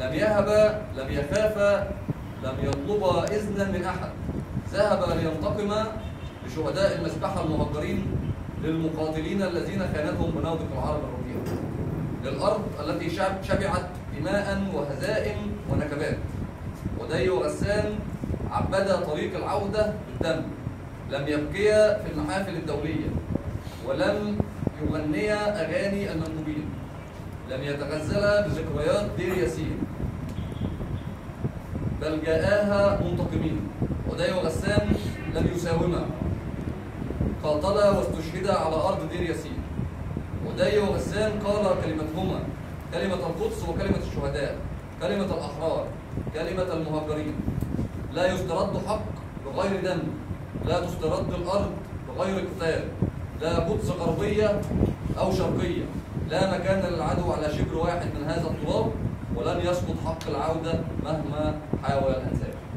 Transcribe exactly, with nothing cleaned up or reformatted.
لم يهب لم يخاف لم يطلب إذنا من أحد، ذهب لينتقم لشهداء المذبحة المهجرين، للمقاتلين الذين خانتهم مناوضة العرب الرقيقة، للأرض التي شبعت دماء وهزائم ونكبات. ودي غسان عبد طريق العودة بالدم، لم يبكيا في المحافل الدولية ولم يغنيا أغاني المنكوبين، لم يتغزلا بذكريات دير ياسين بل جاءها منتقمين. ودي غسان لم يساوما، قاتلا واستشهدا على أرض دير ياسين. ودي وغسان قالا كلمتهما، كلمة القدس وكلمة الشهداء، كلمة الأحرار، كلمة المهجرين. لا يسترد حق بغير دم، لا تسترد الأرض بغير قتال، لا قدس غربية أو شرقية، لا مكان للعدو على شبر واحد من هذا التراب، ولن يسقط حق العودة مهما حاول الإنسان.